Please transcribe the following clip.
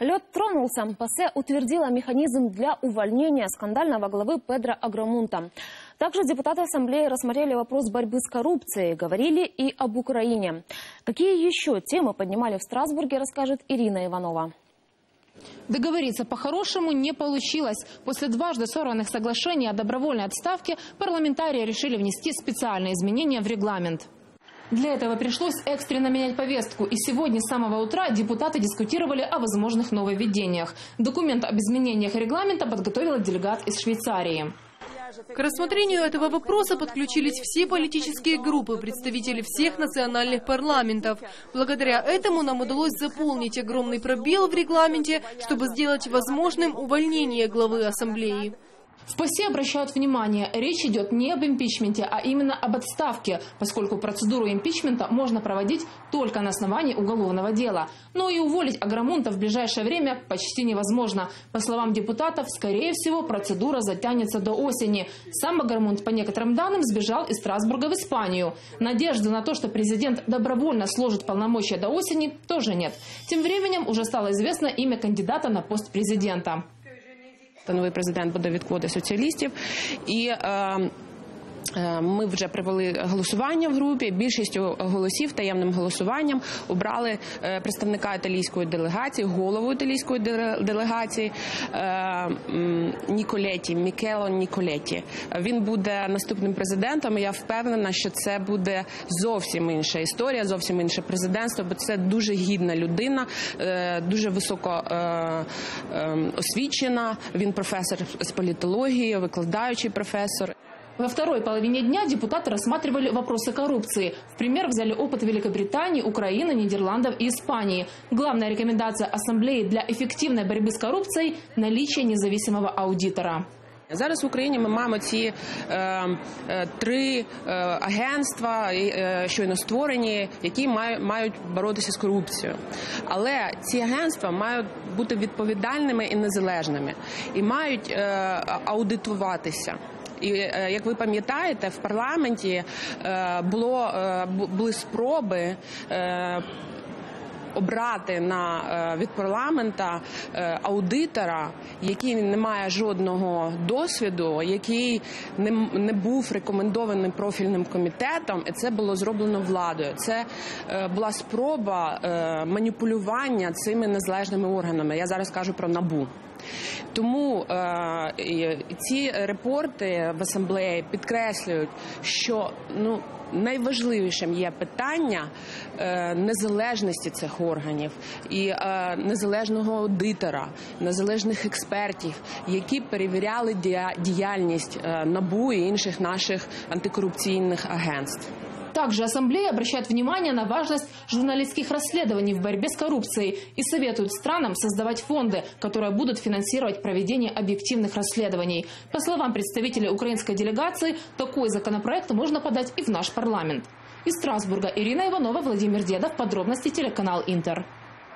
Лед тронулся. ПАСЕ утвердила механизм для увольнения скандального главы Педро Аграмунта. Также депутаты Ассамблеи рассмотрели вопрос борьбы с коррупцией, говорили и об Украине. Какие еще темы поднимали в Страсбурге, расскажет Ирина Иванова. Договориться по-хорошему не получилось. После дважды сорванных соглашений о добровольной отставке парламентарии решили внести специальные изменения в регламент. Для этого пришлось экстренно менять повестку. И сегодня с самого утра депутаты дискутировали о возможных нововведениях. Документ об изменениях регламента подготовила делегат из Швейцарии. К рассмотрению этого вопроса подключились все политические группы, представители всех национальных парламентов. Благодаря этому нам удалось заполнить огромный пробел в регламенте, чтобы сделать возможным увольнение главы Ассамблеи. В ПАСЕ обращают внимание, речь идет не об импичменте, а именно об отставке, поскольку процедуру импичмента можно проводить только на основании уголовного дела. Но и уволить Аграмунта в ближайшее время почти невозможно. По словам депутатов, скорее всего, процедура затянется до осени. Сам Аграмунт, по некоторым данным, сбежал из Страсбурга в Испанию. Надежды на то, что президент добровольно сложит полномочия до осени, тоже нет. Тем временем уже стало известно имя кандидата на пост президента. Новий президент буде від квоти соціалістів, і ми вже провели голосування в групі. Більшістю голосів таємним голосуванням обрали представника італійської делегації, голову італійської делегації Ніколетті, Мікело Ніколетті. Він буде наступним президентом, і я впевнена, що це буде зовсім інша історія, зовсім інше президентство, бо це дуже гідна людина, дуже високо освічена, він професор з політології, викладаючий професор. Во второй половине дня депутаты рассматривали вопросы коррупции. В пример взяли опыт Великобритании, Украины, Нидерландов и Испании. Главная рекомендация Ассамблеи для эффективной борьбы с коррупцией – наличие независимого аудитора. Зараз в Україні ми маємо ці три агентства, щойно створені, які мають боротися з корупцією. Але ці агентства мають бути відповідальними і незалежними, і мають аудитуватися. І, як ви пам'ятаєте, в парламенті були спроби обрати від парламента аудитора, який не має жодного досвіду, який не був рекомендований профільним комітетом, і це було зроблено владою. Це була спроба маніпулювання цими незалежними органами. Я зараз кажу про НАБУ. Тому ці репорти в Асамблеї підкреслюють, що найважливішим є питання незалежності цих органів і незалежного аудитора, незалежних експертів, які перевіряли діяльність НАБУ і інших наших антикорупційних агентств. Также Ассамблея обращает внимание на важность журналистских расследований в борьбе с коррупцией и советует странам создавать фонды, которые будут финансировать проведение объективных расследований. По словам представителей украинской делегации, такой законопроект можно подать и в наш парламент. Из Страсбурга Ирина Иванова, Владимир Дедов. Подробности телеканал «Интер».